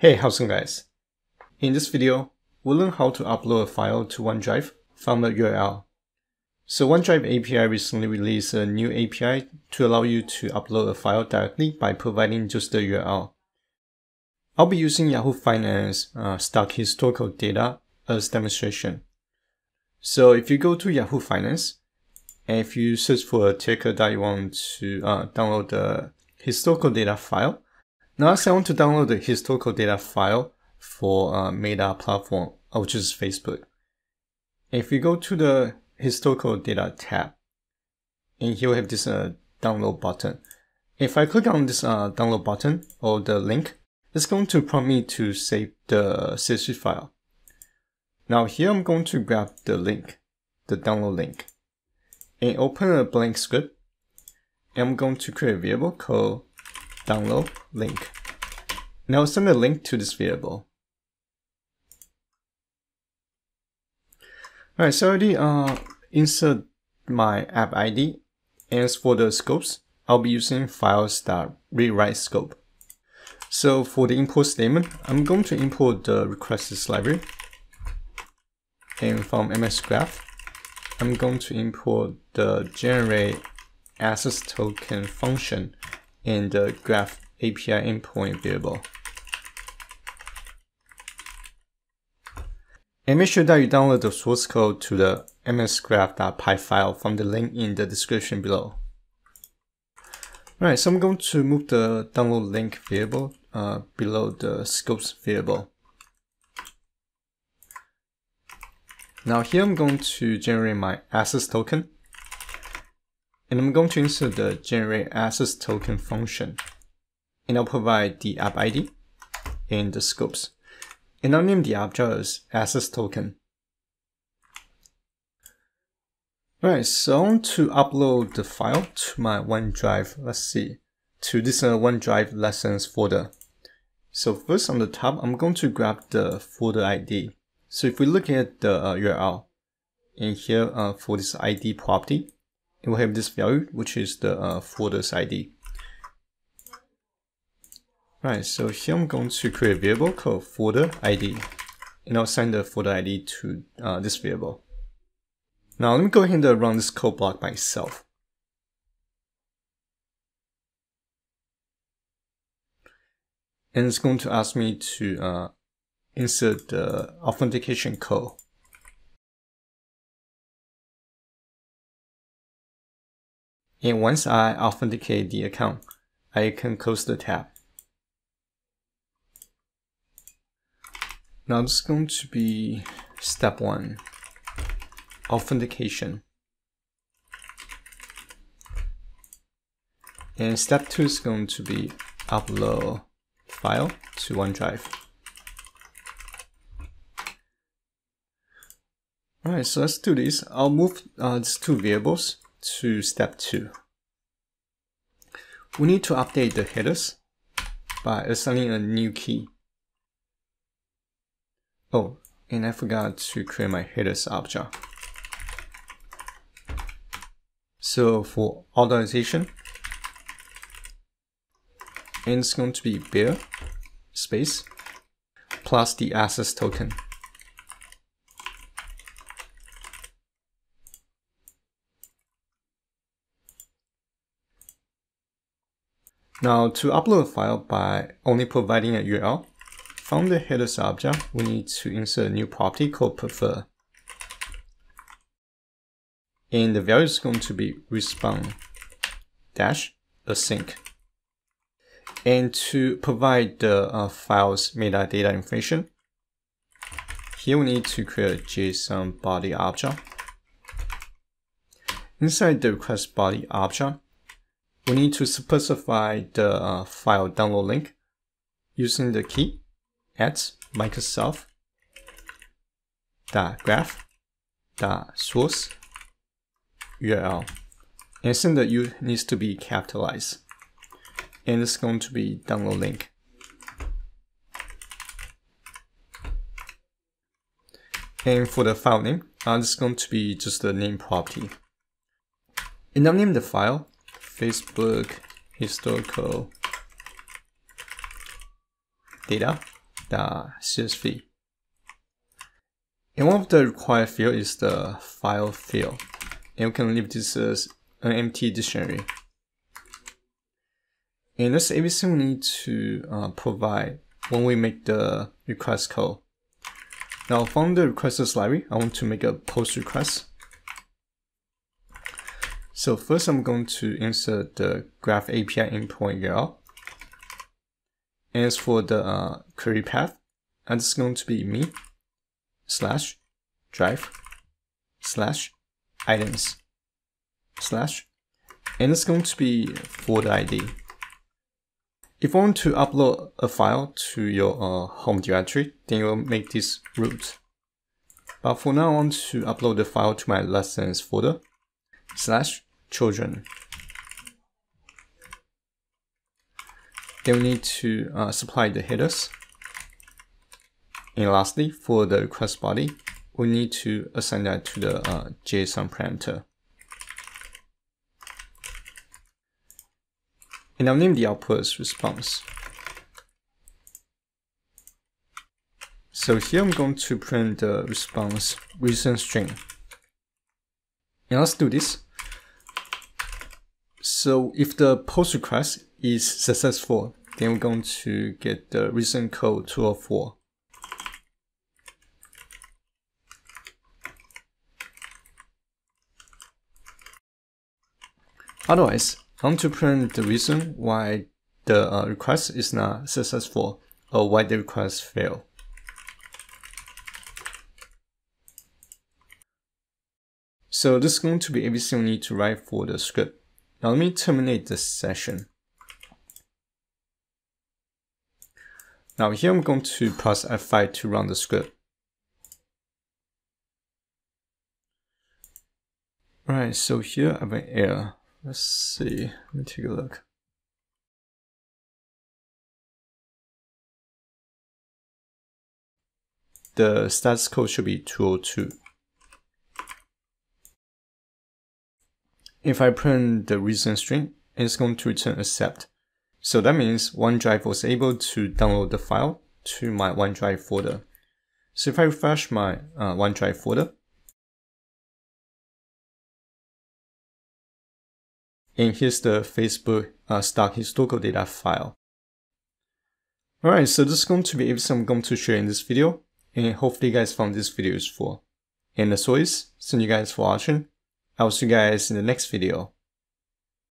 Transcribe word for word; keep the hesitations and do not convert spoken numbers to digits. Hey, how's it going, guys? In this video, we'll learn how to upload a file to OneDrive from a U R L. So OneDrive A P I recently released a new A P I to allow you to upload a file directly by providing just the U R L. I'll be using Yahoo Finance uh, stock historical data as demonstration. So if you go to Yahoo Finance, and if you search for a ticker that you want to uh, download the historical data file, now, I want to download the historical data file for uh, Meta platform, which is Facebook. If you go to the historical data tab, and here we have this uh, download button. If I click on this uh, download button or the link, it's going to prompt me to save the C S V file. Now here I'm going to grab the link, the download link, and open a blank script. And I'm going to create a variable called download link. Now send a link to this variable. Alright, so I already uh, insert my app I D, and as for the scopes, I'll be using Files.ReadWrite scope. So for the import statement, I'm going to import the requests library, and from msgraph, I'm going to import the generate access token function and the graph A P I endpoint variable. And make sure that you download the source code to the m s graph dot p y file from the link in the description below. Alright, so I'm going to move the download link variable uh, below the scopes variable. Now here I'm going to generate my access token. And I'm going to insert the generate access token function, and I'll provide the app I D and the scopes, and I'll name the object as access token. Alright, so I want to upload the file to my OneDrive. Let's see, to this uh, OneDrive lessons folder. So first on the top, I'm going to grab the folder I D. So if we look at the uh, U R L, and here uh, for this I D property, and we'll have this value, which is the uh, folder's I D. Right, so here I'm going to create a variable called folder I D, and I'll assign the folder I D to uh, this variable. Now let me go ahead and run this code block myself. And it's going to ask me to uh, insert the authentication code. And once I authenticate the account, I can close the tab. Now this is going to be step one, authentication. And step two is going to be upload file to OneDrive. Alright, so let's do this. I'll move uh, these two variables to step two. We need to update the headers by assigning a new key. Oh, and I forgot to create my headers object. So for authorization, and it's going to be bear space plus the access token. Now to upload a file by only providing a U R L, from the headers object, we need to insert a new property called prefer. And the value is going to be response-async. And to provide the uh, file's metadata information, here we need to create a JSON body object. Inside the request body object, we need to specify the uh, file download link using the key at Microsoft.graph.source U R L, and send the U needs to be capitalized, and it's going to be download link. And for the file name, uh, it's going to be just the name property, and I'll name the file Facebook historical data the C S V. And one of the required field is the file field. And we can leave this as an empty dictionary. And that's everything we need to uh, provide when we make the request call. Now from the requesters library, I want to make a post request. So first I'm going to insert the Graph A P I endpoint U R L. And as for the uh, query path, and it's going to be me slash drive slash items slash, and it's going to be for the I D. If you want to upload a file to your uh, home directory, then you'll make this root. But for now, I want to upload the file to my lessons folder slash children. Then we need to uh, supply the headers. And lastly, for the request body, we need to assign that to the uh, JSON parameter. And I'll name the output as response. So here I'm going to print the response recent string. And let's do this. So if the post request is successful, then we're going to get the recent code two oh four. Otherwise, I want to print the reason why the uh, request is not successful or why the request failed. So this is going to be everything we need to write for the script. Now let me terminate this session. Now here I'm going to press F five to run the script. Alright, so here I have an error. Let's see, let me take a look. The status code should be two oh two. If I print the reason string, it's going to return accept. So that means OneDrive was able to download the file to my OneDrive folder. So if I refresh my uh, OneDrive folder, and here's the Facebook uh, stock historical data file. Alright, so this is going to be everything I'm going to share in this video, and hopefully you guys found this video useful. And as always, thank you guys for watching. I will see you guys in the next video.